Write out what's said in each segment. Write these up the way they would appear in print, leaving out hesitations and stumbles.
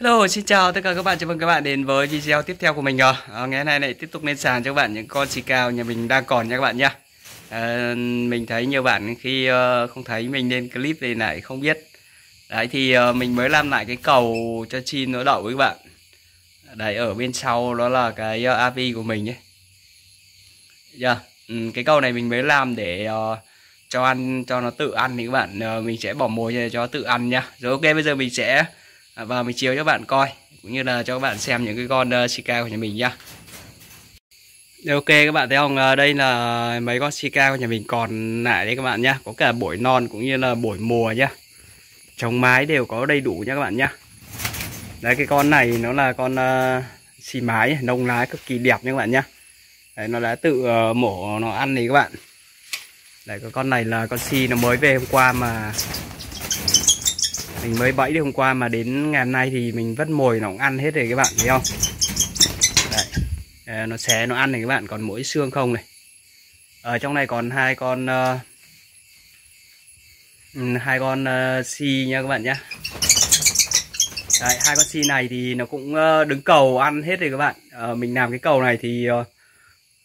Hello, xin chào tất cả các bạn, chào mừng các bạn đến với video tiếp theo của mình rồi. Ngày nay lại tiếp tục lên sàn cho các bạn những con shikra nhà mình đang còn nha các bạn nha. Mình thấy nhiều bạn khi không thấy mình lên clip này lại không biết. Đấy thì mình mới làm lại cái cầu cho chim nó đậu với các bạn. Đấy, ở bên sau đó là cái AV của mình ấy. Yeah. Cái cầu này mình mới làm để cho ăn, cho nó tự ăn thì các bạn. Mình sẽ bỏ mồi cho nó tự ăn nha. Rồi ok, bây giờ mình sẽ và mình chiếu cho các bạn coi, cũng như là cho các bạn xem những cái con shikra của nhà mình nhá. Ok, các bạn thấy không? Đây là mấy con shikra của nhà mình còn lại đấy các bạn nhá. Có cả buổi non cũng như là buổi mùa nhá. Trống mái đều có đầy đủ nhá các bạn nhá. Đấy, cái con này nó là con xì mái, nông lá cực kỳ đẹp nha các bạn nhá. Đấy, nó đã tự mổ nó ăn này các bạn. Đấy, con này là con xì, nó mới về hôm qua mà mình mới bẫy đi hôm qua, mà đến ngày hôm nay thì mình vất mồi nó cũng ăn hết rồi các bạn thấy không? Đấy. Nó xé nó ăn này các bạn, còn mỗi xương không này. Ở trong này còn hai con si nha các bạn nhá. Đấy, hai con si này thì nó cũng đứng cầu ăn hết rồi các bạn. Mình làm cái cầu này thì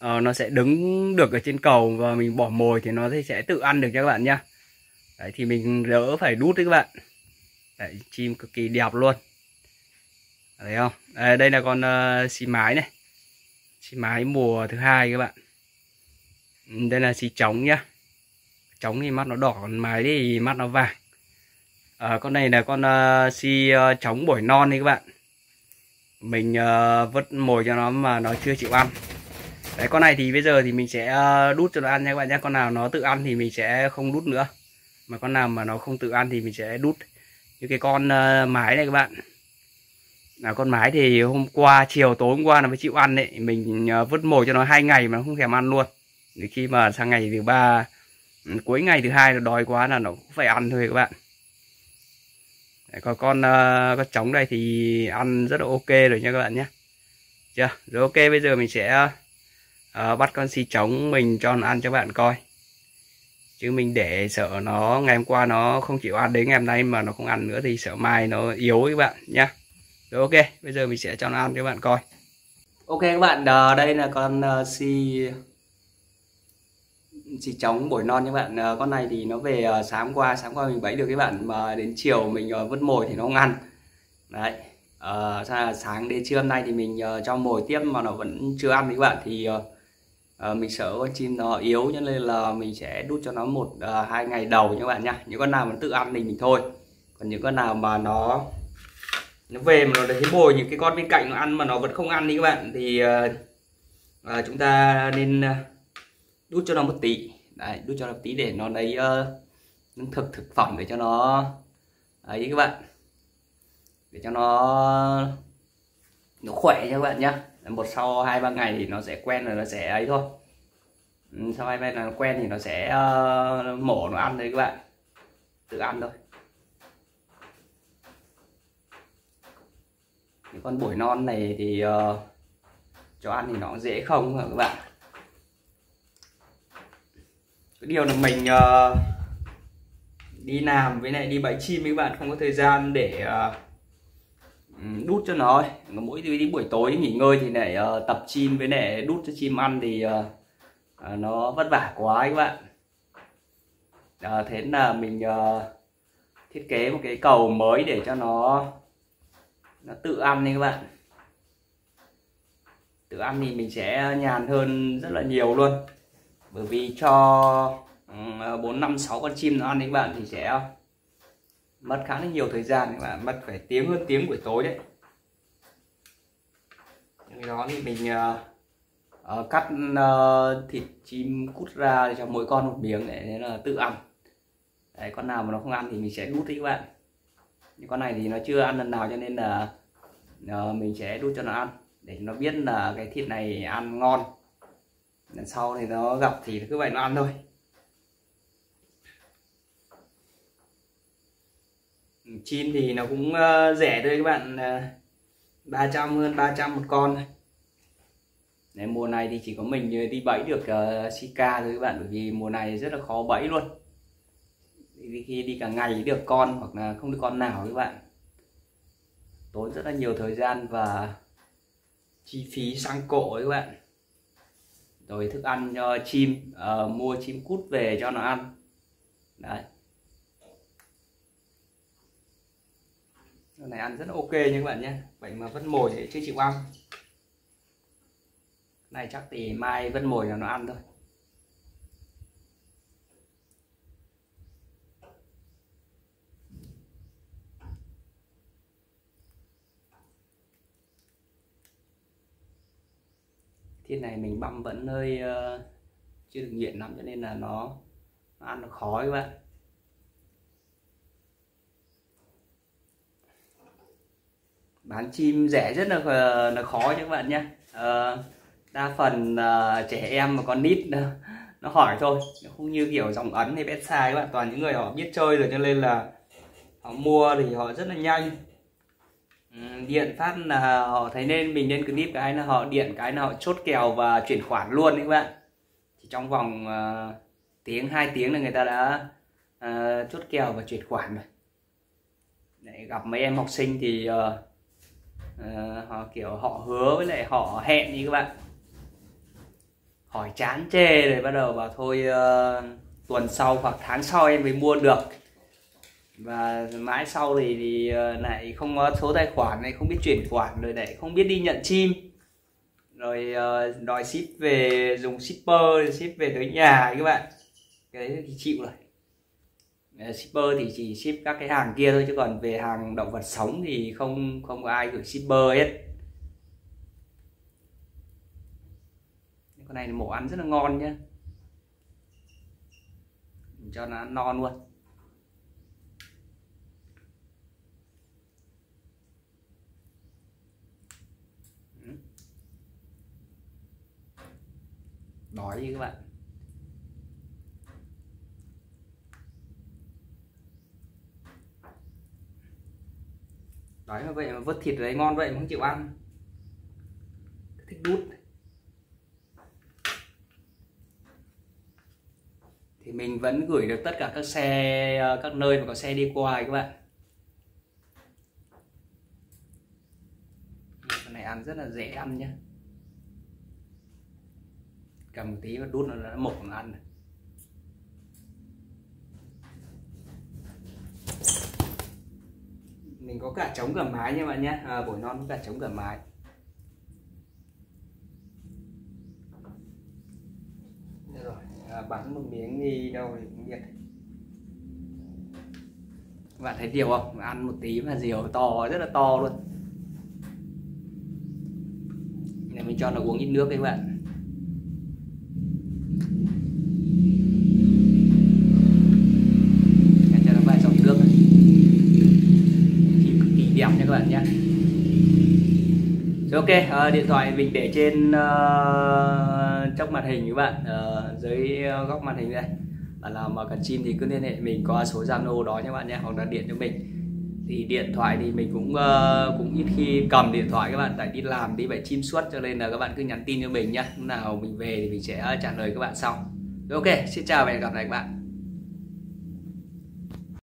nó sẽ đứng được ở trên cầu, và mình bỏ mồi thì nó sẽ tự ăn được nha các bạn nhá. Đấy, thì mình đỡ phải đút đấy các bạn. Đấy, chim cực kỳ đẹp luôn. Thấy không? Đây là con xì mái này. Xì mái mùa thứ hai các bạn. Đây là xì trống nhá. Trống thì mắt nó đỏ, còn mái thì mắt nó vàng. Con này là con xì trống bổi non đấy các bạn. Mình vứt mồi cho nó mà nó chưa chịu ăn. Đấy, con này thì bây giờ thì mình sẽ đút cho nó ăn nha các bạn nhá. Con nào nó tự ăn thì mình sẽ không đút nữa. Mà con nào mà nó không tự ăn thì mình sẽ đút. Như cái con mái này các bạn. Là con mái thì hôm qua, chiều tối hôm qua nó mới chịu ăn đấy. Mình vứt mồi cho nó 2 ngày mà nó không thèm ăn luôn. Thì khi mà sang ngày thứ 3, cuối ngày thứ 2 nó đói quá là nó cũng phải ăn thôi các bạn. Đấy, còn con trống này thì ăn rất là ok rồi nha các bạn nhé. Chưa? Rồi ok, bây giờ mình sẽ bắt con xì trống mình cho nó ăn cho bạn coi. Chứ mình để sợ nó ngày hôm qua nó không chịu ăn, đến ngày hôm nay mà nó không ăn nữa thì sợ mai nó yếu các bạn nhá. Rồi ok, bây giờ mình sẽ cho nó ăn cho các bạn coi. Ok các bạn, đây là con xì trống bổi non các bạn. Con này thì nó về sáng qua mình bẫy được các bạn, mà đến chiều mình vứt mồi thì nó không ăn. Đấy, sáng đến trưa hôm nay thì mình cho mồi tiếp mà nó vẫn chưa ăn các bạn, thì mình sợ con chim nó yếu cho nên là mình sẽ đút cho nó 1-2 ngày đầu các bạn nhá. Những con nào mà tự ăn thì mình thôi, còn những con nào mà nó về mà nó thấy mồi, những cái con bên cạnh nó ăn mà nó vẫn không ăn đi các bạn, thì chúng ta nên đút cho nó một tí. Đấy, đút cho nó một tí để nó lấy những thực phẩm để cho nó ấy các bạn, để cho nó khỏe nha các bạn nhá. Một sau 2-3 ngày thì nó sẽ quen rồi, nó sẽ ấy thôi. Sau 2-3 ngày nó quen thì nó sẽ mổ nó ăn đấy các bạn, tự ăn thôi. Cái con bổi non này thì cho ăn thì nó dễ không hả các bạn. Cái điều là mình đi làm với lại đi bẫy chim với các bạn, không có thời gian để đút cho nó. Mỗi thứ đi buổi tối nghỉ ngơi thì lại tập chim với lại đút cho chim ăn thì nó vất vả quá các bạn. Thế là mình thiết kế một cái cầu mới để cho nó tự ăn đi các bạn. Tự ăn thì mình sẽ nhàn hơn rất là nhiều luôn, bởi vì cho 4-5-6 con chim nó ăn đi các bạn thì sẽ mất khá là nhiều thời gian các bạn, mất phải tiếng hơn tiếng buổi tối đấy. Cái đó thì mình cắt thịt chim cút ra để cho mỗi con một miếng để nó tự ăn. Đấy, con nào mà nó không ăn thì mình sẽ đút đấy các bạn. Nhưng con này thì nó chưa ăn lần nào cho nên là mình sẽ đút cho nó ăn để nó biết là cái thịt này ăn ngon. Lần sau thì nó gặp thì cứ vậy nó ăn thôi. Chim thì nó cũng rẻ thôi các bạn, 300 hơn 300 một con. Đấy, mùa này thì chỉ có mình đi bẫy được shikra thôi các bạn, bởi vì mùa này rất là khó bẫy luôn. Khi đi cả ngày được con hoặc là không được con nào các bạn. tốn rất là nhiều thời gian và chi phí sang cộ ấy các bạn. Rồi thức ăn cho chim, mua chim cút về cho nó ăn. Đấy, con này ăn rất là ok nha các bạn nhé. Vậy mà vẫn mồi để chưa chịu ăn. Này chắc thì mai vẫn mồi là nó ăn thôi. Thiên này mình băm vẫn hơi chưa được nhuyễn lắm cho nên là nó ăn nó khó các bạn. Bán chim rẻ rất là khó các bạn nhé. Đa phần trẻ em mà con nít nó hỏi thôi, nó không như kiểu dòng Ấn hay Pet Sai các bạn, toàn những người họ biết chơi rồi cho nên là họ mua thì họ rất là nhanh. Điện phát là họ thấy nên mình lên clip cái là họ điện, cái là họ chốt kèo và chuyển khoản luôn đấy các bạn. Chỉ trong vòng tiếng 2 tiếng là người ta đã chốt kèo và chuyển khoản rồi. Để gặp mấy em học sinh thì họ kiểu họ hứa với lại họ hẹn đi các bạn, hỏi chán chê rồi bắt đầu bảo thôi tuần sau hoặc tháng sau em mới mua được, và mãi sau thì lại không có số tài khoản này, không biết chuyển khoản, rồi lại không biết đi nhận chim, rồi đòi ship về, dùng shipper ship về tới nhà các bạn. Cái đấy thì chịu rồi. Shipper thì chỉ ship các cái hàng kia thôi, chứ còn về hàng động vật sống thì không có ai gửi shipper hết. Con này mổ ăn rất là ngon nhá, mình cho nó ăn non luôn. Đói đi các bạn. Đói mà vậy mà vớt thịt đấy ngon vậy mà không chịu ăn. Thích đút. Thì mình vẫn gửi được tất cả các xe, các nơi mà có xe đi qua các bạn. Cái này ăn rất là dễ ăn nhé. Cầm một tí và đút nó đã mộc nó ăn này. Mình có cả trống cả mái nha bạn nhé, bổi non có cả trống cả mái. Được rồi, bắn một miếng đi đâu thì cũng biết. Các bạn thấy điều không? Ăn một tí mà diều to, rất là to luôn. Này mình cho nó uống ít nước đấy các bạn. Các bạn nhé. Rồi, ok, điện thoại mình để trên trong màn hình các bạn, dưới góc màn hình đây. Bạn nào mà cần chim thì cứ liên hệ mình qua số Zalo đó các bạn nhé, hoặc là điện cho mình. Thì điện thoại thì mình cũng ít khi cầm điện thoại các bạn, tại đi làm đi phải chim suốt cho nên là các bạn cứ nhắn tin cho mình nhé. Lúc nào mình về thì mình sẽ trả lời các bạn sau. Rồi, ok, xin chào và hẹn gặp lại các bạn.